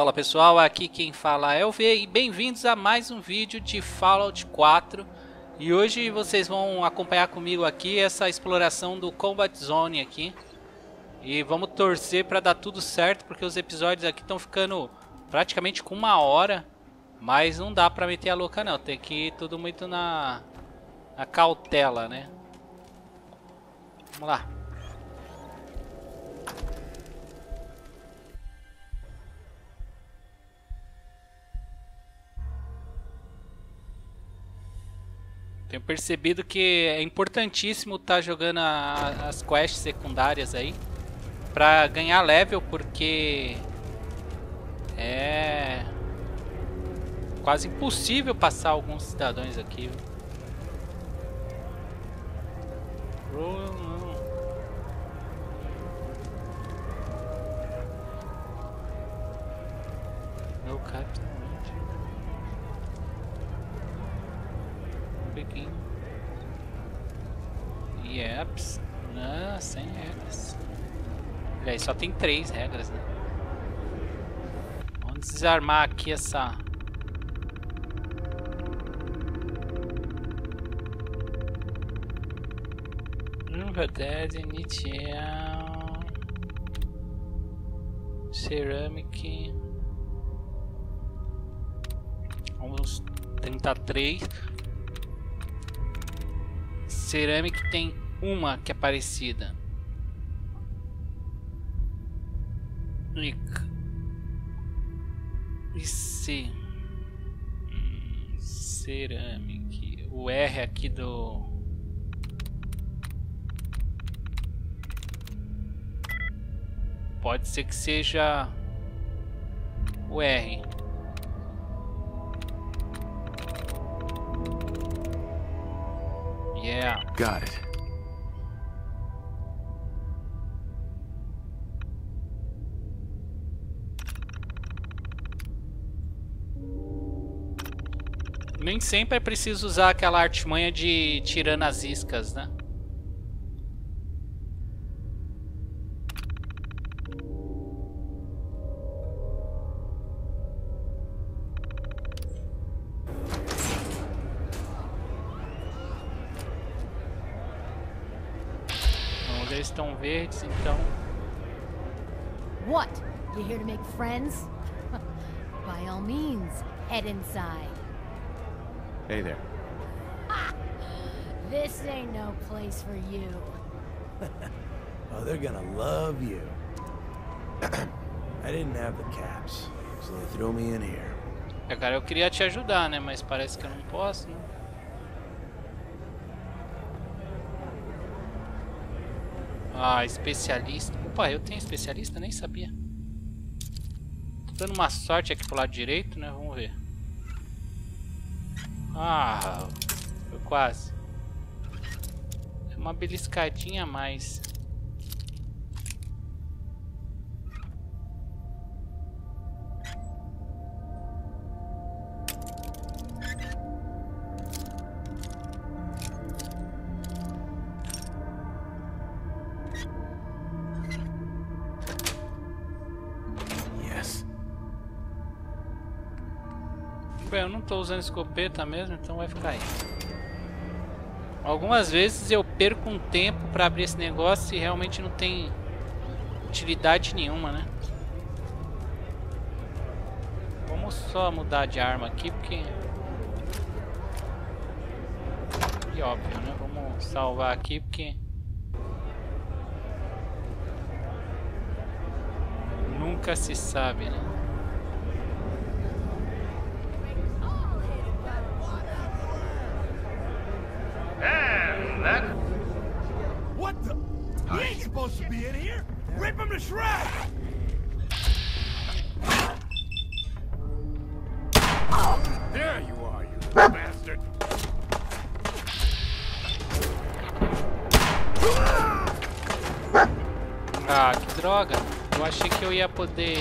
Fala pessoal, aqui quem fala é o V e bem-vindos a mais um vídeo de Fallout 4. E hoje vocês vão acompanhar comigo aqui essa exploração do Combat Zone aqui. E vamos torcer para dar tudo certo, porque os episódios aqui estão ficando praticamente com uma hora. Mas não dá pra meter a louca não, tem que ir tudo muito na cautela, né? Vamos lá. Tenho percebido que é importantíssimo estar jogando as quests secundárias aí pra ganhar level, porque é quase impossível passar alguns cidadãos aqui. Meu capitão. Yeps. Ah, sem regras. Olha aí, só tem 3 regras, né? Vamos desarmar aqui essa. Dead initial ceramic. Vamos tentar 3. Ceramic tem uma que é parecida. E C. Ceramic. O R aqui do pode ser que seja o R. Yeah. Got it. Nem sempre é preciso usar aquela artimanha de tirando as iscas, né? Estão verdes, então. What? You here to make friends? By all means, head inside. Hey there. Ha! This ain't no place for you. Oh, they're gonna love you. I didn't have the caps, so they threw me in here. É, cara, eu queria te ajudar, né? Mas parece que eu não posso, né? Ah, especialista. Opa, eu tenho especialista, nem sabia. Tô dando uma sorte aqui pro lado direito, né? Vamos ver. Ah, foi quase. É uma beliscadinha a mais. Bem, eu não estou usando escopeta mesmo, então vai ficar aí. Algumas vezes eu perco um tempo para abrir esse negócio e realmente não tem utilidade nenhuma, né? Vamos só mudar de arma aqui, porque... E óbvio, né? Vamos salvar aqui, porque... Nunca se sabe, né? Ah, que droga! Eu achei que eu ia poder.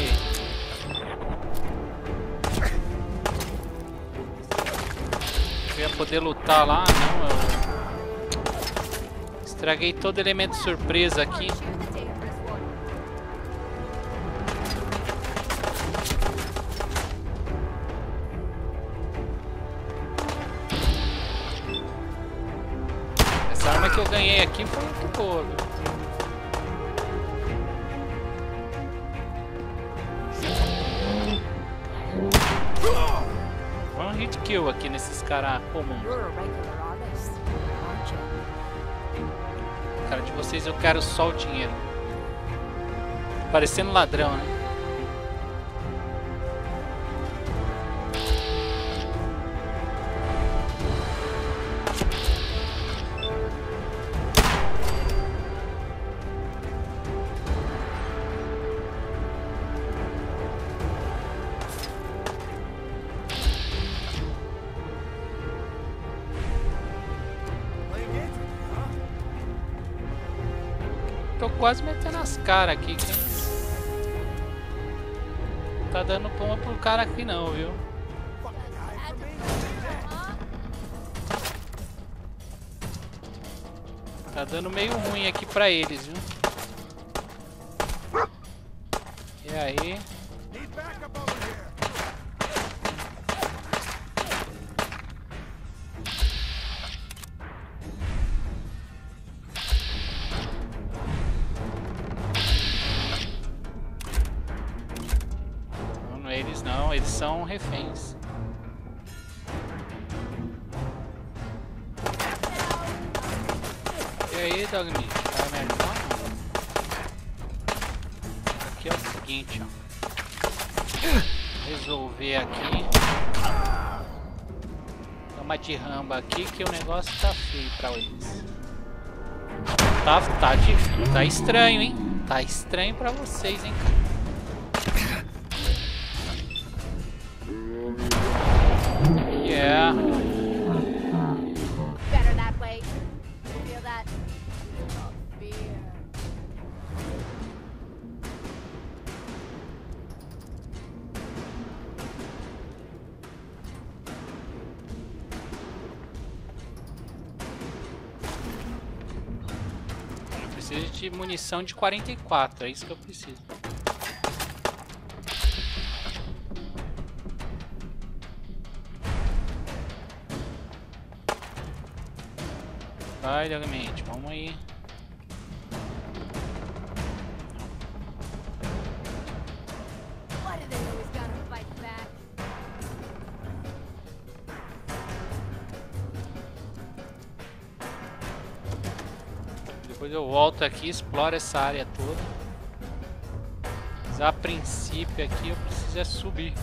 Eu ia poder lutar lá, não. Eu estraguei todo elemento surpresa aqui. ganhei aqui foi muito boa. One hit kill aqui nesses caras comuns. Cara, de vocês eu quero só o dinheiro. Parecendo ladrão, né? Quase metendo as caras aqui, que não tá dando pomba pro cara aqui não, viu? Tá dando meio ruim aqui pra eles, viu? E aí? São reféns. E aí, Dogmeat? Vai me ajudar? Aqui é o seguinte, ó. Resolver aqui. Toma de ramba aqui que o negócio tá feio pra eles. Tá difícil. Tá estranho, hein? Tá estranho pra vocês, hein, cara? Preciso de munição de 44, é isso que eu preciso. Vai, Dogmeat, vamos aí. Depois eu volto aqui, exploro essa área toda. Mas a princípio aqui eu preciso é subir.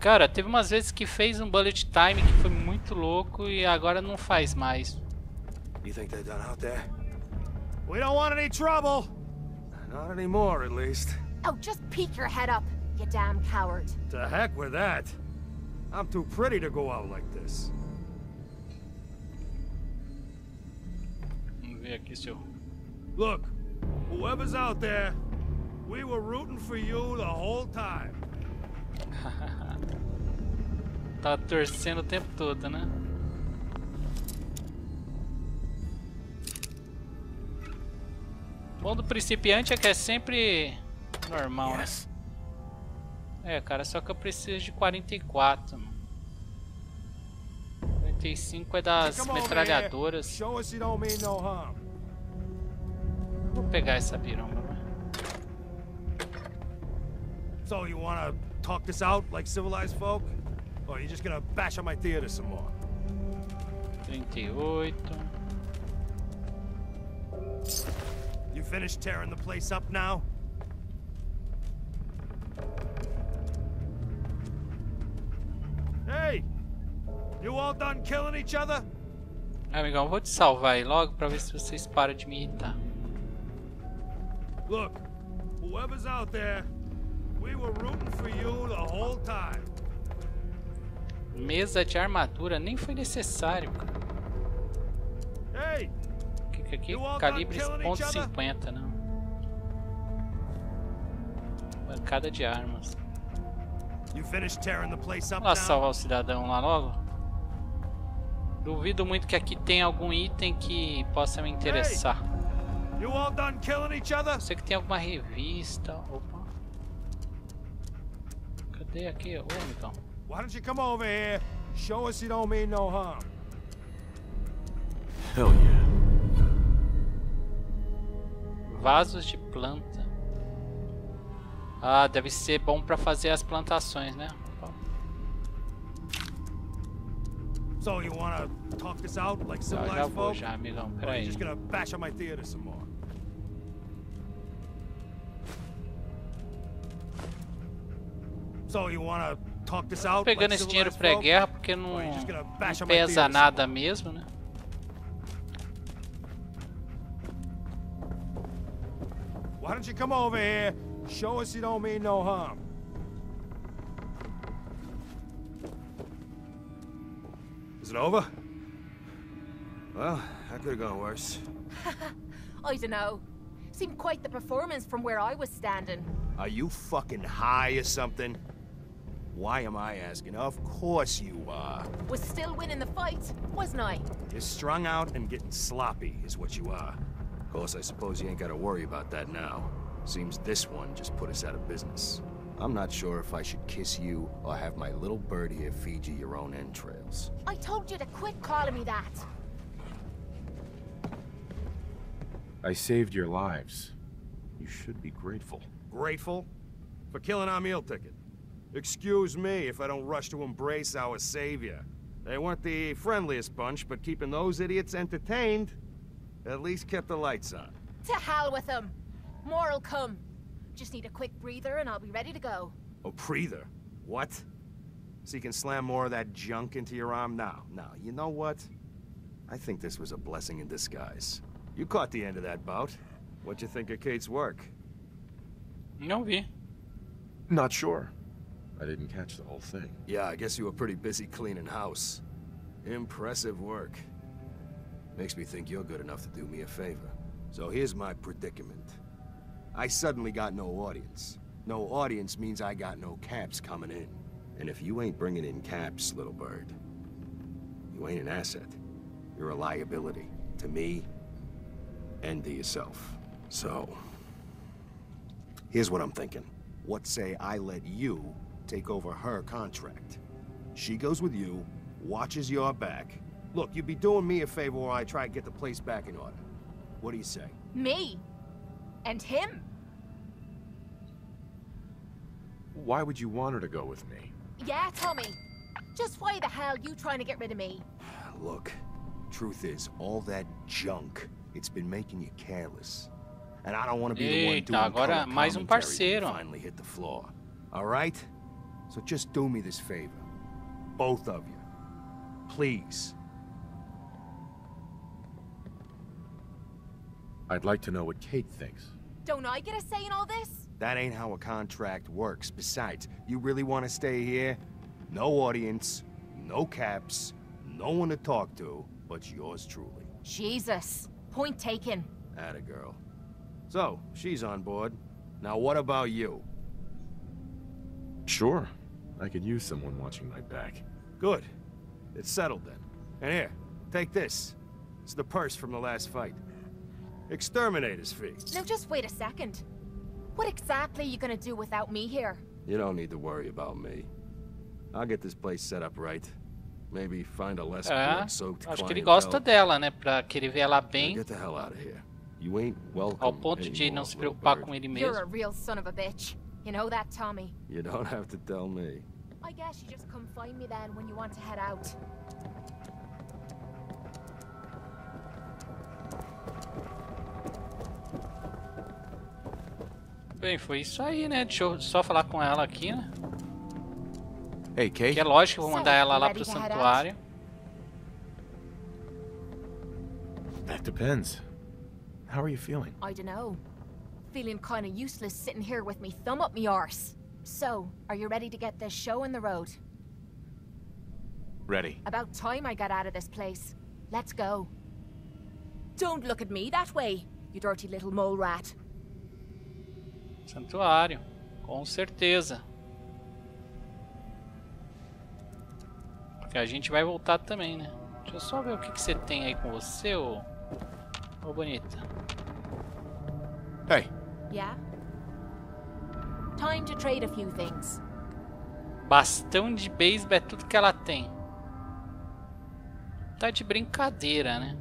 Cara, teve umas vezes que fez um bullet time que foi muito louco e agora não faz mais. You think they're done out there? We don't want any trouble. Not anymore, at least. Oh, just peek your head up, you damn coward. To heck with that. I'm too pretty to go out like this. Vamos ver aqui, seu. Look, whoever's out there, we were rooting for you the whole time. Tá torcendo o tempo todo, né? O bom do principiante é que é sempre normal, né? É, cara, só que eu preciso de 44, mano. 45 é das metralhadoras. Vou pegar essa biromba, né? Então, você quer falar isso out como civilized folk? Oh, you're just gonna bash on my theater some more. 38. You finished tearing the place up now? Hey! You all done killing each other? Amigão, vou te salvar aí logo pra ver se vocês param de me irritar. Look, whoever's out there, we were rooting for you the whole time. Mesa de armadura nem foi necessário, cara. Que aqui calibre .50, não. Bancada de armas. Vamos lá salvar o cidadão lá logo. Duvido muito que aqui tenha algum item que possa me interessar. Eu sei que tem alguma revista. Opa. Cadê aqui? Ô, então. Why don't you come over here? Show us you don't mean no harm. Hell yeah. Vasos de planta. Ah, deve ser bom pra fazer as plantações, né? Opa. So you wanna talk this out like civilized folk? Já, amigão, peraí. Just gonna bash on my theater some more. So you wanna tô pegando esse dinheiro pré-guerra porque não pesa nada mesmo, né? Why don't you come over here? Show us you don't mean no harm. Is it over? Well, that could have gone worse. I don't know. Seemed quite the performance from where I was standing. Are you fucking high or something? Why am I asking? Of course you are. Was still winning the fight, wasn't I? You're strung out and getting sloppy is what you are. Of course, I suppose you ain't got to worry about that now. Seems this one just put us out of business. I'm not sure if I should kiss you or have my little bird here feed you your own entrails. I told you to quit calling me that. I saved your lives. You should be grateful. Grateful? For killing our meal ticket. Excuse me if I don't rush to embrace our savior. They weren't the friendliest bunch, but keeping those idiots entertained at least kept the lights on. To hell with them. More'll come. Just need a quick breather and I'll be ready to go. A breather? What? So you can slam more of that junk into your arm now. Now, you know what? I think this was a blessing in disguise. You caught the end of that bout. What'd you think of Cait's work? No, V. Not sure. I didn't catch the whole thing. Yeah, I guess you were pretty busy cleaning house. Impressive work. Makes me think you're good enough to do me a favor. So here's my predicament. I suddenly got no audience. No audience means I got no caps coming in. And if you ain't bringing in caps, little bird, you ain't an asset. You're a liability to me and to yourself. So, here's what I'm thinking. What say I let you take over her contract? She goes with you, watches your back. Look, you'd be doing me a favor while I try to get the place back in order. What do you say? Me? And him? Why would you want her to go with me? Yeah, Tommy. Just why the hell you trying to get rid of me? Look, truth is, all that junk, it's been making you careless. And I don't want to be the one doing agora mais parceiro. Finally hit the floor. All right? So just do me this favor. Both of you. Please. I'd like to know what Cait thinks. Don't I get a say in all this? That ain't how a contract works. Besides, you really want to stay here? No audience, no caps, no one to talk to, but yours truly. Jesus. Point taken. Atta girl. So, she's on board. Now what about you? Sure. I could use someone watching my back. Good. It's settled then. And here, take this. It's the purse from the last fight. Exterminator's fee. Now just wait a second. What exactly are you gonna do without me here? You don't need to worry about me. I'll get this place set up right. Maybe find a less blood-soaked clientele. Acho que ele gosta dela, né? Pra querer ver ela bem. Get the hell out of here. You ain't welcome. Ao ponto de não se preocupar com ele mesmo. You're a real son of a bitch. You know that, Tommy? You don't have to tell me. I guess you just come find me then when you want to head out. Bem, foi isso aí, né? Deixa eu só falar com ela aqui, né? Hey, Cait. Que é lógico, vou mandar ela lá pro santuário. That depends. How are you feeling? I don't know. Feeling kind of useless sitting here with me thumb up me arse. So, are you ready to get this show on the road? Ready. About time I got out of this place. Let's go. Don't look at me that way, you dirty little mole rat. Santuário, com certeza. Porque a gente vai voltar também, né? Deixa eu só ver o que, que você tem aí com você, ô bonita. Hey. Yeah. Time to trade a few things. Bastão de beisebol é tudo que ela tem. Tá de brincadeira, né?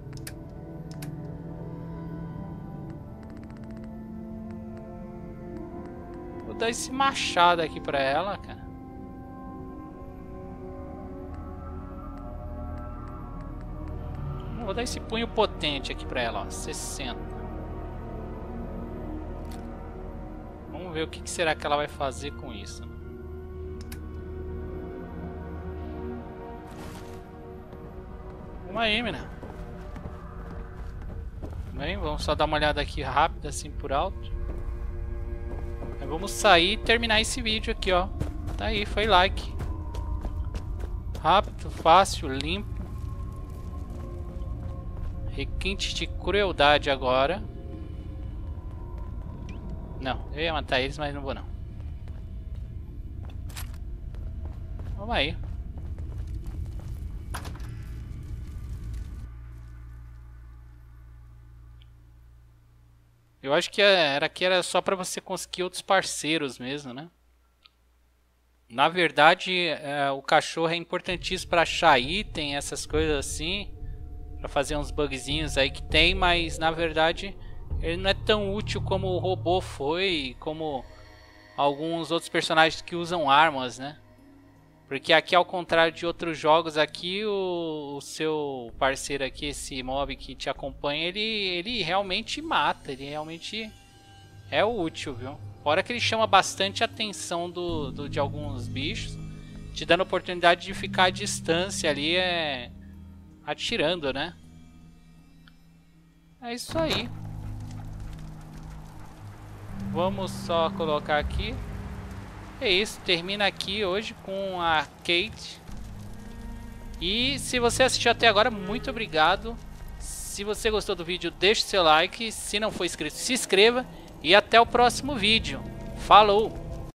Vou dar esse machado aqui pra ela, cara. Vou dar esse punho potente aqui pra ela, ó. 60. Vamos ver o que será que ela vai fazer com isso. Vamos aí, mina. Bem, vamos só dar uma olhada aqui rápida, assim, por alto. Aí vamos sair e terminar esse vídeo aqui, ó. Tá aí, foi like. Rápido, fácil, limpo. Requinte de crueldade agora. Não, eu ia matar eles, mas não vou não. Vamos aí. Eu acho que era só pra você conseguir outros parceiros mesmo, né? Na verdade, o cachorro é importantíssimo pra achar item, essas coisas assim. Pra fazer uns bugzinhos aí que tem, mas na verdade ele não é tão útil como o robô foi, como alguns outros personagens que usam armas, né? Porque aqui, ao contrário de outros jogos, aqui o seu parceiro aqui, esse mob que te acompanha, ele realmente mata, ele realmente é útil, viu? Fora que ele chama bastante a atenção de alguns bichos, te dando a oportunidade de ficar à distância ali, atirando, né? É isso aí. Vamos só colocar aqui. É isso, termina aqui hoje com a Cait. E se você assistiu até agora, muito obrigado. Se você gostou do vídeo, deixe seu like. Se não for inscrito, se inscreva. E até o próximo vídeo. Falou!